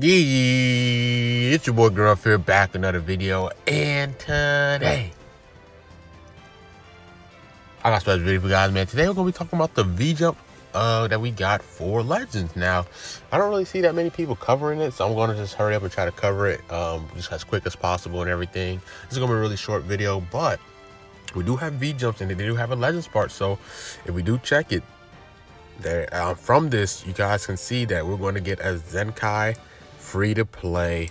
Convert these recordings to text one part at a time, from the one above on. Yeah, it's your boy Greenruff here, back another video, and today I got a special video for you guys, man. Today we're gonna be talking about the V-Jump that we got for Legends. Now, I don't really see that many people covering it, so I'm gonna just hurry up and try to cover it just as quick as possible and everything. This is gonna be a really short video, but we do have V-Jumps and they do have a Legends part, so if we do check it there, from this you guys can see that we're going to get a Zenkai free to play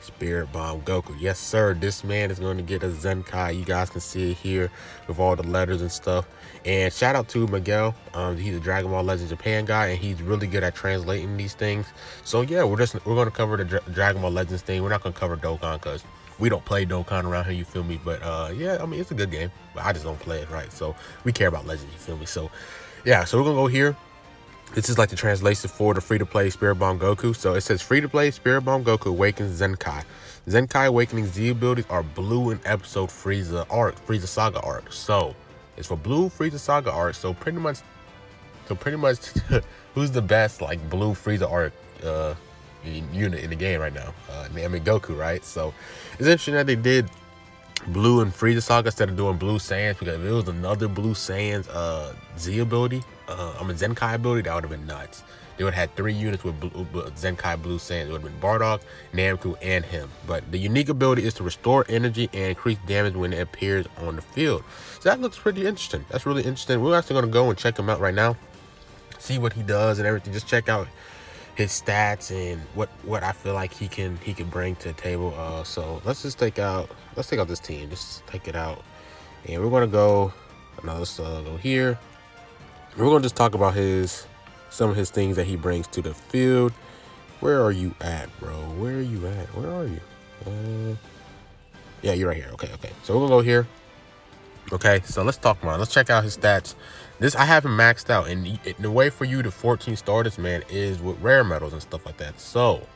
Spirit Bomb Goku. Yes sir, this man is going to get a Zenkai. You guys can see it here with all the letters and stuff. And shout out to Miguel, he's a Dragon Ball Legends Japan guy and he's really good at translating these things. So yeah, we're going to cover the Dragon Ball Legends thing. We're not going to cover Dokkan because we don't play Dokkan around here, you feel me? But yeah, I mean, it's a good game, but I just don't play it, right? So we care about Legends, you feel me? So yeah, so we're going to go here. This is like the translation for the free-to-play Spirit Bomb Goku. So it says, free-to-play Spirit Bomb Goku awakens Zenkai. Zenkai awakening Z abilities are blue in episode Frieza Arc, Frieza Saga Arc. So it's for blue Frieza Saga Arc. So pretty much, who's the best like blue Frieza Arc unit in the game right now? I mean, Goku, right? So it's interesting that they did blue and Frieza Saga instead of doing blue Saiyans, because if it was another blue Saiyans Z ability, Zenkai ability, that would have been nuts. They would have had 3 units with Zenkai blue Saiyans. It would have been Bardock, Namaku, and him. But the unique ability is to restore energy and increase damage when it appears on the field. So that looks pretty interesting. That's really interesting. We're actually going to go and check him out right now, see what he does and everything. Just check out his stats and what I feel like he can bring to the table. So let's take out this team. Just take it out, and we're gonna go another. Let's go here. We're gonna just talk about some of his things that he brings to the field. Where are you at, bro? Where are you at? Where are you? Yeah, you're right here. Okay. So we're gonna go here. Okay, so let's talk about it. Let's check out his stats. This I have him maxed out, and the way for you to 14 star this man is with rare medals and stuff like that. So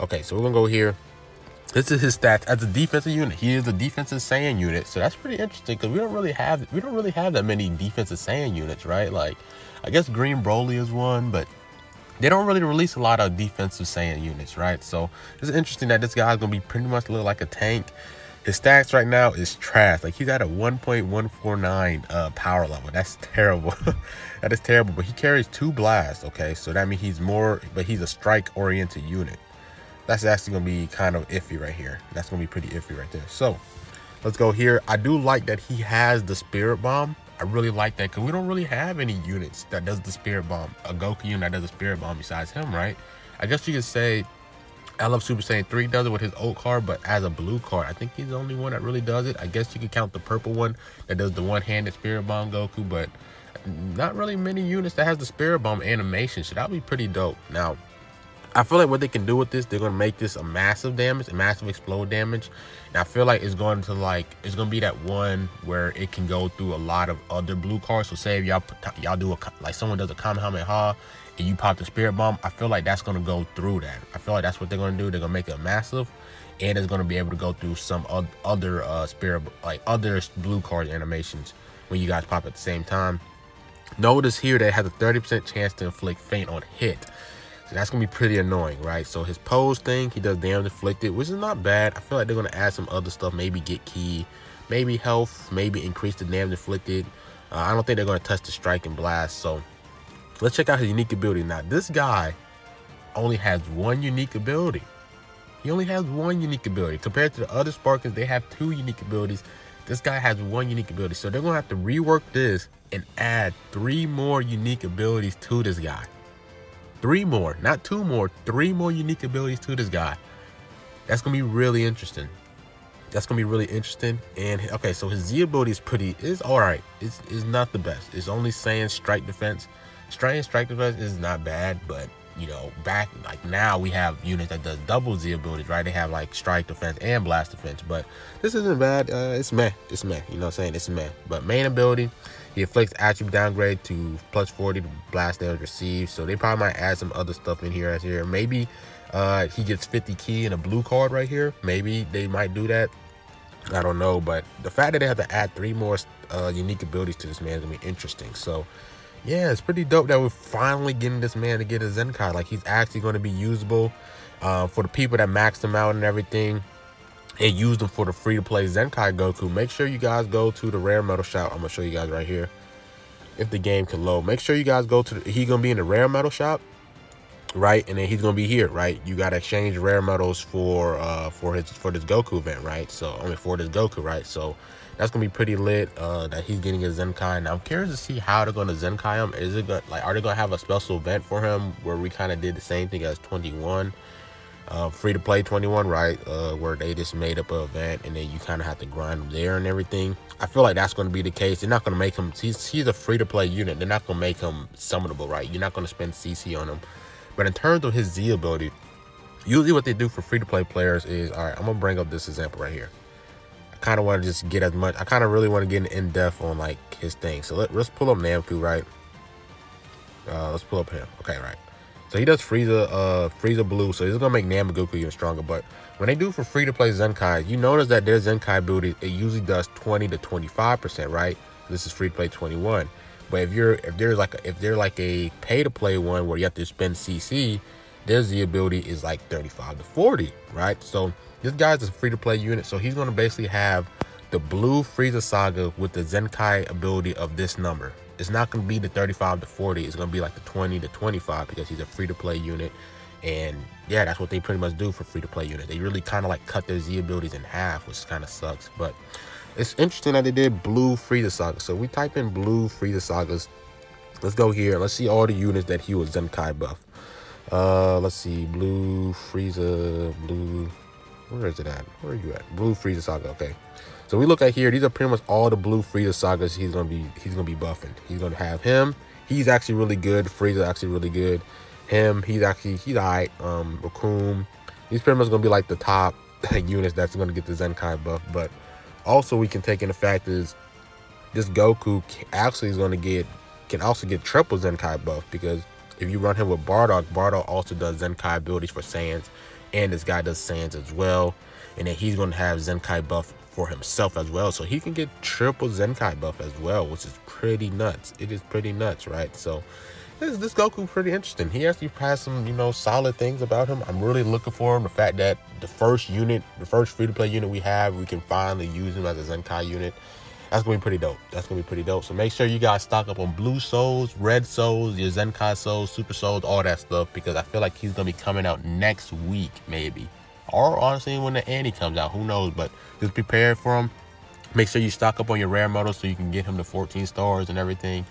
okay, so we're gonna go here. This is his stats as a defensive unit. He is a defensive Saiyan unit, so that's pretty interesting because we don't really have that many defensive Saiyan units, right? Like I guess Green Broly is one, but they don't really release a lot of defensive Saiyan units, right? So it's interesting that this guy's gonna be pretty much look like a tank. His stats right now is trash. Like he's at a 1.149 power level. That's terrible. That is terrible. But he carries 2 blasts. Okay, so that means he's a strike-oriented unit. That's actually gonna be kind of iffy right here. That's gonna be pretty iffy right there. So let's go here. I do like that he has the Spirit Bomb. I really like that because we don't really have any units that does the Spirit Bomb. A Goku unit that does the Spirit Bomb besides him, right? I guess you could say. I love Super Saiyan 3 does it with his old card, but as a blue card, I think he's the only one that really does it. I guess you could count the purple one that does the one-handed Spirit Bomb Goku, but not really many units that has the Spirit Bomb animation, so that would be pretty dope. Now, I feel like what they can do with this, they're going to make this a massive damage, a massive explode damage, and I feel like it's going to be that one where it can go through a lot of other blue cards. So say if y'all do someone does a Kamehameha, and you pop the Spirit Bomb, I feel like that's going to go through that. I feel like that's what they're going to do. They're going to make it massive, and it's going to be able to go through some other other blue card animations when you guys pop at the same time. Notice here that it has a 30% chance to inflict faint on hit. So that's going to be pretty annoying, right? So his pose thing, he does damage inflicted, which is not bad. I feel like they're going to add some other stuff, maybe get key, maybe health, maybe increase the damage inflicted. I don't think they're going to touch the strike and blast, so let's check out his unique ability. Now, this guy only has 1 unique ability. He only has 1 unique ability. Compared to the other Sparkins, they have 2 unique abilities. This guy has 1 unique ability. So they're going to have to rework this and add 3 more unique abilities to this guy. 3 more, not 2 more. 3 more unique abilities to this guy. That's going to be really interesting. That's going to be really interesting. And, okay, so his Z ability is all right. It's not the best. It's only saying strike defense. Strike defense is not bad, but you know, back like now we have units that does double Z abilities, right? They have like strike defense and blast defense, but this isn't bad. It's meh, it's meh. You know what I'm saying? It's meh. But main ability, he inflicts attribute downgrade to +40 to blast damage received. So they probably might add some other stuff in here as here. Maybe he gets 50 key in a blue card right here. Maybe they might do that. I don't know, but the fact that they have to add 3 more unique abilities to this man is gonna be interesting. So yeah, it's pretty dope that we're finally getting this man to get a Zenkai. Like, he's actually going to be usable. for the people that maxed them out and everything and used them for the free-to-play Zenkai Goku, make sure you guys go to the rare metal shop. I'm gonna show you guys right here if the game can load. Make sure you guys go to he's gonna be in the rare metal shop, right? And then he's gonna be here, right? You gotta exchange rare metals for this Goku event, right? So I mean for this Goku, right? So that's gonna be pretty lit that he's getting his Zenkai. Now I'm curious to see how they're gonna Zenkai him. Is it gonna, like, are they gonna have a special event for him where we kind of did the same thing as 21 free to play 21, right? Where they just made up an event and then you kind of have to grind them there and everything. I feel like that's going to be the case. They're not going to make him, he's a free to play unit, they're not going to make him summonable, right? You're not going to spend CC on him. But in terms of his Z ability, usually what they do for free to play players is, all right, I'm gonna bring up this example right here. I kind of want to just get as much, I kind of really want to get in depth on like his thing. So let's pull up Namaku, right? Let's pull up him. Okay, right. So he does Frieza Blue, so he's gonna make Namagoku even stronger. But when they do for free to play Zenkai, you notice that their Zenkai ability, it usually does 20 to 25%, right? This is free to play 21. But if they're like a pay to play one where you have to spend CC, their Z ability is like 35 to 40, right? So this guy's a free to play unit, so he's gonna basically have the blue Frieza Saga with the Zenkai ability of this number. It's not going to be the 35 to 40. It's going to be like the 20 to 25 because he's a free-to-play unit. And, yeah, that's what they pretty much do for free-to-play unit. They really kind of, like, cut their Z abilities in half, which kind of sucks. But it's interesting that they did Blue Frieza Saga. So we type in Blue Frieza Sagas. Let's go here. Let's see all the units that he was Zenkai buff. Let's see. Blue Frieza. Blue. Where is it at? Where are you at? Blue Frieza Saga. Okay. So we look at here, these are pretty much all the blue Frieza sagas he's gonna be buffing. He's gonna have him. He's actually really good. Frieza actually really good. Him, he's alright. Raccoon. He's pretty much gonna be like the top units that's gonna get the Zenkai buff. But also we can take in the fact is this Goku actually is gonna get, can also get triple Zenkai buff, because if you run him with Bardock, Bardock also does Zenkai abilities for Saiyans, and this guy does Saiyans as well. And then he's gonna have Zenkai buff for himself as well, so he can get triple Zenkai buff as well, which is pretty nuts. It is pretty nuts, right? So this Goku pretty interesting. He actually has some, you know, solid things about him. I'm really looking for him. The fact that the first free-to-play unit we have, we can finally use him as a Zenkai unit, that's gonna be pretty dope. That's gonna be pretty dope. So make sure you guys stock up on blue souls, red souls, your Zenkai souls, super souls, all that stuff, because I feel like he's gonna be coming out next week maybe, or honestly when the ante comes out, who knows. But just prepare for him. Make sure you stock up on your rare models so you can get him to 14 stars and everything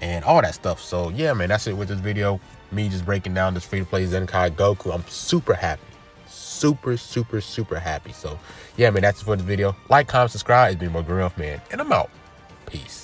and all that stuff. So yeah, man, that's it with this video, me just breaking down this free to play Zenkai Goku. I'm super happy, super happy. So yeah, man, that's it for this video. Like, comment, subscribe. It's been more Greenruff, man, and I'm out. Peace.